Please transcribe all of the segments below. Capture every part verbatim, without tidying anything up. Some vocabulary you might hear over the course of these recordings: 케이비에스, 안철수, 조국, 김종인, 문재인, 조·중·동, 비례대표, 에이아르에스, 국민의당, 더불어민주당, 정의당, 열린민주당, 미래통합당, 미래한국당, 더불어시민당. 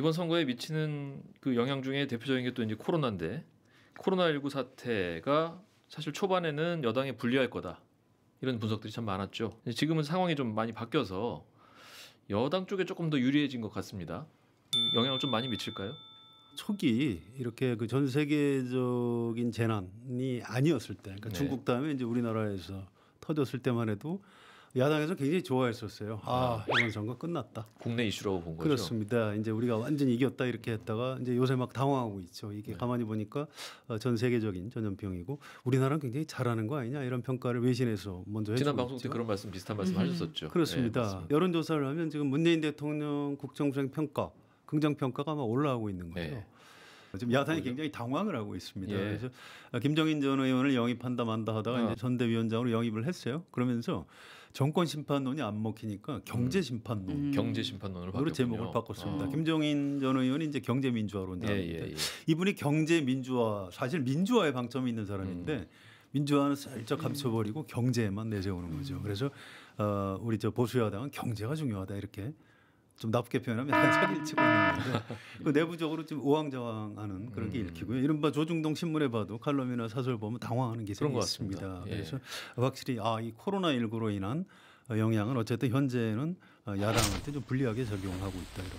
이번 선거에 미치는 그 영향 중에 대표적인 게 또 이제 코로나인데, 코로나십구 사태가 사실 초반에는 여당에 불리할 거다, 이런 분석들이 참 많았죠. 지금은 상황이 좀 많이 바뀌어서 여당 쪽에 조금 더 유리해진 것 같습니다. 영향을 좀 많이 미칠까요? 초기 이렇게 그 전 세계적인 재난이 아니었을 때, 그러니까 네. 중국 다음에 이제 우리나라에서 터졌을 때만 해도 야당에서 굉장히 좋아했었어요. 아, 이번 선거 끝났다. 국내 이슈라고 본 거죠. 그렇습니다. 이제 우리가 완전히 이겼다 이렇게 했다가 이제 요새 막 당황하고 있죠. 이게 네. 가만히 보니까 전 세계적인 전염병이고 우리나라는 굉장히 잘하는 거 아니냐, 이런 평가를 외신에서 먼저 해주고 지난 방송 때 있죠. 그런 말씀, 비슷한 말씀 음. 하셨었죠. 그렇습니다. 네, 여론조사를 하면 지금 문재인 대통령 국정수행 평가, 긍정평가가 막 올라오고 있는 거죠. 네. 지금 야당이 굉장히 당황을 하고 있습니다. 예. 그래서 김종인 전 의원을 영입한다 만다 하다가 아. 이제 전대위원장으로 영입을 했어요. 그러면서 정권 심판론이 안 먹히니까 경제 심판론, 음. 경제 심판론으로 제목을 바꿨습니다. 아. 김종인 전 의원이 이제 경제 민주화로 나왔는데 예, 예, 예. 이분이 경제 민주화, 사실 민주화에 방점이 있는 사람인데 음. 민주화는 살짝 감춰버리고 경제에만 내세우는 거죠. 그래서 어, 우리 저 보수 야당은 경제가 중요하다 이렇게. 좀 나쁘게 표현하면 한장을 치고 있는 건데 내부적으로 좀 우왕좌왕하는 그런 게 음. 읽히고요. 이른바 조중동 신문에 봐도 칼럼이나 사설 보면 당황하는 기사가 있습니다. 예. 그래서 확실히 아, 이 코로나십구로 인한 영향은 어쨌든 현재는 야당한테 좀 불리하게 작용하고 있다. 이런.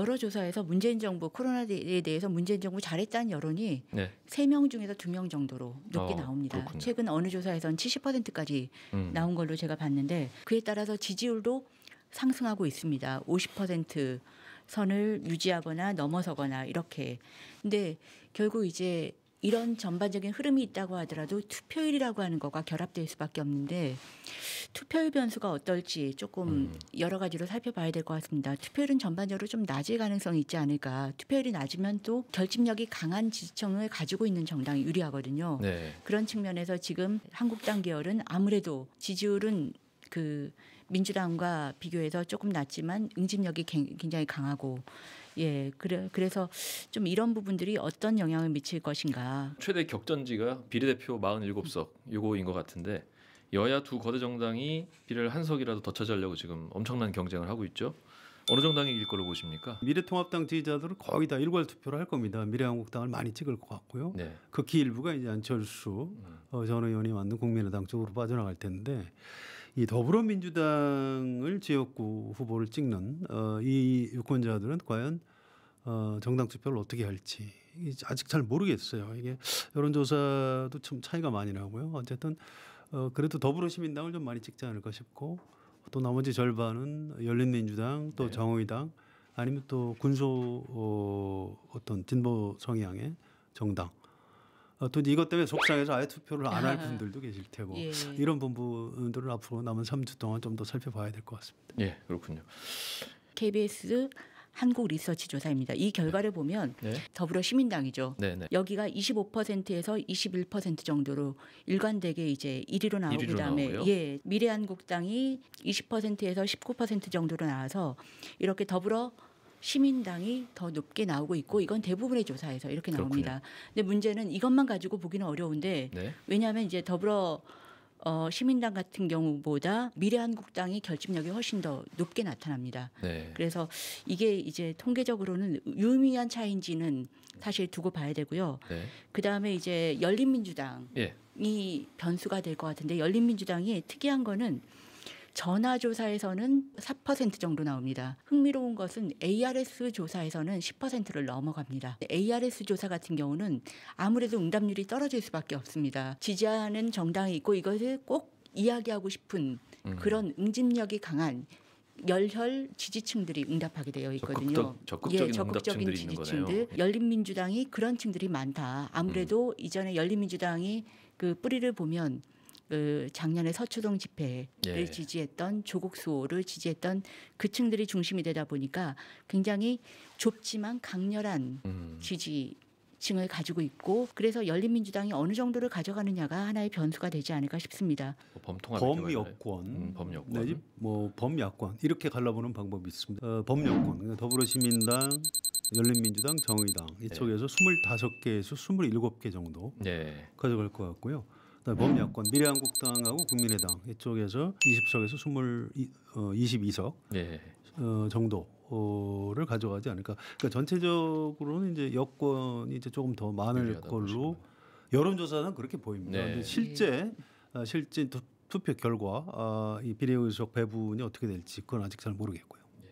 여러 조사에서 문재인 정부, 코로나에 대해서 문재인 정부 잘했다는 여론이 네. 세 명 중에서 두 명 정도로 높게 어, 나옵니다. 그렇군요. 최근 어느 조사에서는 칠십 퍼센트까지 음. 나온 걸로 제가 봤는데, 그에 따라서 지지율도 상승하고 있습니다. 오십 퍼센트 선을 유지하거나 넘어서거나 이렇게. 근데 결국 이제 이런 전반적인 흐름이 있다고 하더라도 투표율이라고 하는 거가 결합될 수밖에 없는데, 투표율 변수가 어떨지 조금 여러 가지로 살펴봐야 될 것 같습니다. 투표율은 전반적으로 좀 낮을 가능성이 있지 않을까. 투표율이 낮으면 또 결집력이 강한 지지층을 가지고 있는 정당이 유리하거든요. 네. 그런 측면에서 지금 한국당 계열은 아무래도 지지율은 그 민주당과 비교해서 조금 낮지만 응집력이 굉장히 강하고, 예, 그래, 그래서 좀 이런 부분들이 어떤 영향을 미칠 것인가. 최대 격전지가 비례대표 사십칠 석 요거인 것 같은데, 여야 두 거대 정당이 비례를 한 석이라도 더 차지하려고 지금 엄청난 경쟁을 하고 있죠. 어느 정당이 이길 걸로 보십니까? 미래통합당 지지자들은 거의 다 일괄 투표를 할 겁니다. 미래한국당을 많이 찍을 것 같고요. 네. 극히 일부가 이제 안철수 음. 어, 전 의원이 만든 국민의당 쪽으로 빠져나갈 텐데, 이 더불어민주당을 지역구 후보를 찍는 어, 이 유권자들은 과연 어, 정당 투표를 어떻게 할지 아직 잘 모르겠어요. 이게 여론조사도 참 차이가 많이 나고요. 어쨌든 어, 그래도 더불어시민당을 좀 많이 찍지 않을까 싶고, 또 나머지 절반은 열린민주당, 또 네. 정의당, 아니면 또 군소 어, 어떤 진보 성향의 정당. 어, 또 이것 때문에 속상해서 아예 투표를 안 할 분들도 계실 테고, 예. 이런 부분들을 앞으로 남은 삼 주 동안 좀 더 살펴봐야 될 것 같습니다. 예, 그렇군요. 케이비에스 한국 리서치 조사입니다. 이 결과를 네. 보면 네. 더불어시민당이죠. 네, 네. 여기가 이십오 퍼센트에서 이십일 퍼센트 정도로 일관되게 이제 일 위로 나오고, 일 위로 그다음에 예, 미래한국당이 이십 퍼센트에서 십구 퍼센트 정도로 나와서 이렇게 더불어 시민당이 더 높게 나오고 있고, 이건 대부분의 조사에서 이렇게 나옵니다. 그렇군요. 근데 문제는 이것만 가지고 보기는 어려운데 네. 왜냐하면 이제 더불어 어, 시민당 같은 경우보다 미래한국당이 결집력이 훨씬 더 높게 나타납니다. 네. 그래서 이게 이제 통계적으로는 유의미한 차이인지는 사실 두고 봐야 되고요. 네. 그다음에 이제 열린민주당이 예. 변수가 될 것 같은데, 열린민주당이 특이한 거는 전화조사에서는 사 퍼센트 정도 나옵니다. 흥미로운 것은 에이아르에스 조사에서는 십 퍼센트를 넘어갑니다. 에이아르에스 조사 같은 경우는 아무래도 응답률이 떨어질 수밖에 없습니다. 지지하는 정당이 있고 이것을 꼭 이야기하고 싶은 음. 그런 응집력이 강한 열혈 지지층들이 응답하게 되어 있거든요. 적극적, 적극적인, 예, 적극적인 지지층들, 열린민주당이 그런 층들이 많다. 아무래도 음. 이전에 열린민주당이 그 뿌리를 보면 그 작년에 서초동 집회를 예. 지지했던, 조국 수호를 지지했던 그 층들이 중심이 되다 보니까 굉장히 좁지만 강렬한 음. 지지층을 가지고 있고, 그래서 열린민주당이 어느 정도를 가져가느냐가 하나의 변수가 되지 않을까 싶습니다. 뭐 범여권, 음, 범여권, 네, 뭐 범야권 이렇게 갈라보는 방법이 있습니다. 어, 범여권, 더불어시민당, 열린민주당, 정의당 이쪽에서 네. 이십오 개에서 이십칠 개 정도 네. 가져갈 것 같고요. 범야권, 미래한국당하고 국민의당 이쪽에서 이십 석에서 이십, 이십이 석 네. 어, 정도 정도를 가져가지 않을까. 그러니까 전체적으로는 이제 여권이 이제 조금 더 많을 걸로 보시면. 여론조사는 그렇게 보입니다. 네. 실제 네. 실제 투표 결과 아, 이 비례의석 배분이 어떻게 될지 그건 아직 잘 모르겠고요. 네.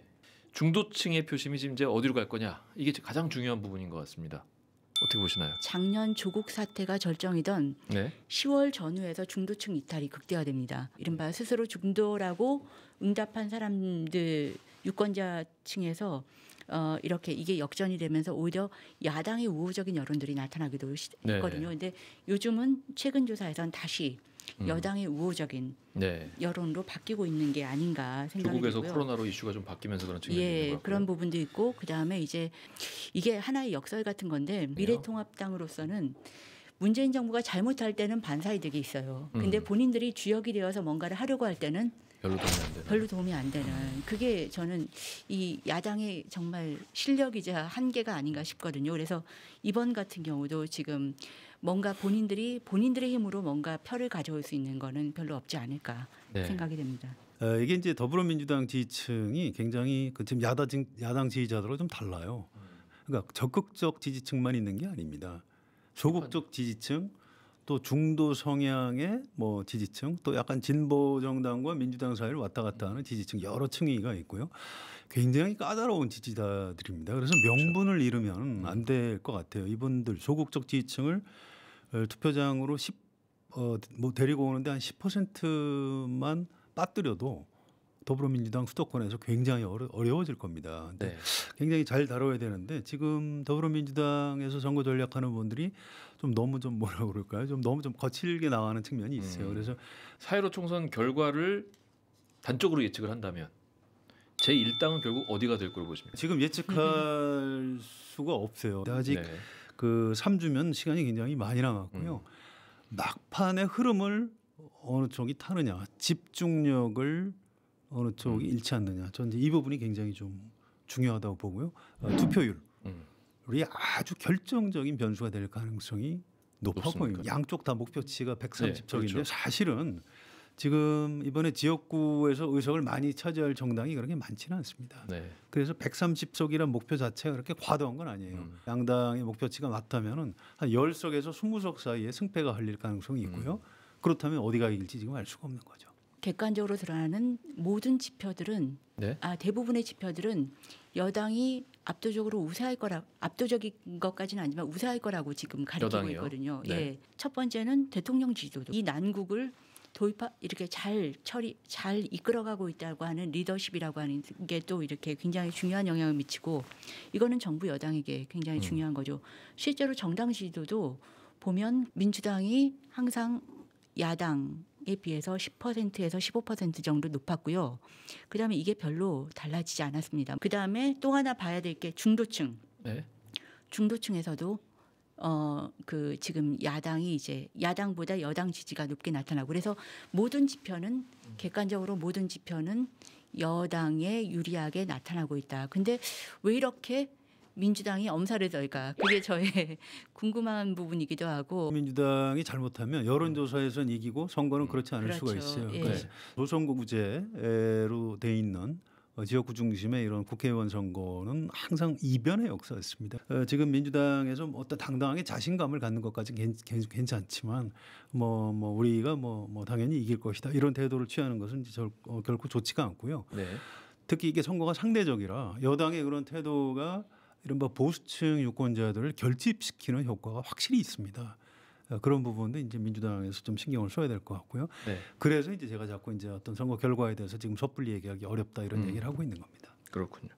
중도층의 표심이 지금 이제 어디로 갈 거냐 이게 가장 중요한 부분인 것 같습니다. 어떻게 보시나요? 작년 조국 사태가 절정이던 네? 시월 전후에서 중도층 이탈이 극대화됩니다. 이른바 스스로 중도라고 응답한 사람들 유권자층에서 어, 이렇게 이게 역전이 되면서 오히려 야당의 우호적인 여론들이 나타나기도 시, 했거든요. 그런데 요즘은 최근 조사에선 다시 음. 여당의 우호적인 네. 여론으로 바뀌고 있는 게 아닌가 생각이 들고요. 조국에서 코로나로 이슈가 좀 바뀌면서 그런 측면이 예, 있는 것 같고요. 그런 부분도 있고 그다음에 이제 이게 하나의 역설 같은 건데 미래통합당으로서는 문재인 정부가 잘못할 때는 반사이득이 있어요. 음. 근데 본인들이 주역이 되어서 뭔가를 하려고 할 때는 별로 도움이 안 되는. 별로 도움이 안 되는. 그게 저는 이 야당의 정말 실력이자 한계가 아닌가 싶거든요. 그래서 이번 같은 경우도 지금 뭔가 본인들이 본인들의 힘으로 뭔가 표를 가져올 수 있는 거는 별로 없지 않을까 네. 생각이 됩니다. 어, 이게 이제 더불어민주당 지지층이 굉장히 그 지금 야당, 야당 지지자들하고 좀 달라요. 그러니까 적극적 지지층만 있는 게 아닙니다. 조국적 지지층, 또 중도 성향의 뭐 지지층, 또 약간 진보 정당과 민주당 사이를 왔다 갔다 하는 지지층 여러 층위가 있고요. 굉장히 까다로운 지지자들입니다. 그래서 명분을 잃으면 안 될 것 같아요. 이분들 조국적 지지층을 투표장으로 십, 어, 뭐 데리고 오는데 한 십 퍼센트만 빠뜨려도 더불어민주당 수도권에서 굉장히 어려, 어려워질 겁니다. 근데 네. 굉장히 잘 다뤄야 되는데 지금 더불어민주당에서 선거 전략하는 분들이 좀 너무 좀 뭐라 그럴까요? 좀 너무 좀 거칠게 나가는 측면이 있어요. 음. 그래서 사회로 총선 결과를 단적으로 예측을 한다면 제일 당은 결국 어디가 될 거로 보십니까? 지금 예측할 수가 없어요. 아직 네. 그 삼 주면 시간이 굉장히 많이 남았고요. 음. 막판의 흐름을 어느 쪽이 타느냐, 집중력을 어느 쪽이 음. 일치하느냐. 저는 이제 이 부분이 굉장히 좀 중요하다고 보고요. 어, 투표율. 음. 우리 아주 결정적인 변수가 될 가능성이 높아 보입니다. 양쪽 다 목표치가 백삼십 석인데 네, 그렇죠. 사실은 지금 이번에 지역구에서 의석을 많이 차지할 정당이 그렇게 많지는 않습니다. 네. 그래서 백삼십 석이란 목표 자체가 그렇게 과도한 건 아니에요. 음. 양당의 목표치가 맞다면 한 십 석에서 이십 석 사이에 승패가 갈릴 가능성이 있고요. 음. 그렇다면 어디가 이길지 지금 알 수가 없는 거죠. 객관적으로 드러나는 모든 지표들은 네? 아, 대부분의 지표들은 여당이 압도적으로 우세할 거라 압도적인 것까지는 아니지만 우세할 거라고 지금 가리키고 여당이요? 있거든요. 네. 예. 첫 번째는 대통령 지지도 이 난국을 도입하 이렇게 잘 처리 잘 이끌어가고 있다고 하는 리더십이라고 하는 게 또 이렇게 굉장히 중요한 영향을 미치고 이거는 정부 여당에게 굉장히 음. 중요한 거죠. 실제로 정당 지지도도 보면 민주당이 항상 야당 에 비해서 십 퍼센트에서 십오 퍼센트 정도 높았고요. 그다음에 이게 별로 달라지지 않았습니다. 그다음에 또 하나 봐야 될 게 중도층. 네. 중도층에서도 어, 그 지금 야당이 이제 야당보다 여당 지지가 높게 나타나고 그래서 모든 지표는 객관적으로 모든 지표는 여당에 유리하게 나타나고 있다. 근데 왜 이렇게 민주당이 엄살을 떨까? 그게 저의 궁금한 부분이기도 하고. 민주당이 잘못하면 여론조사에서는 이기고 선거는 그렇지 않을 그렇죠. 수가 있어요. 예. 그러니까 소선거구제로 돼 있는 지역구 중심의 이런 국회의원 선거는 항상 이변의 역사였습니다. 지금 민주당에서 어떤 당당하게 자신감을 갖는 것까지 괜찮지만 뭐, 뭐 우리가 뭐, 뭐 당연히 이길 것이다 이런 태도를 취하는 것은 절, 어, 결코 좋지가 않고요. 네. 특히 이게 선거가 상대적이라 여당의 그런 태도가 이른바 보수층 유권자들을 결집시키는 효과가 확실히 있습니다. 그런 부분도 이제 민주당에서 좀 신경을 써야 될 것 같고요. 네. 그래서 이제 제가 자꾸 이제 어떤 선거 결과에 대해서 지금 섣불리 얘기하기 어렵다 이런 음. 얘기를 하고 있는 겁니다. 그렇군요.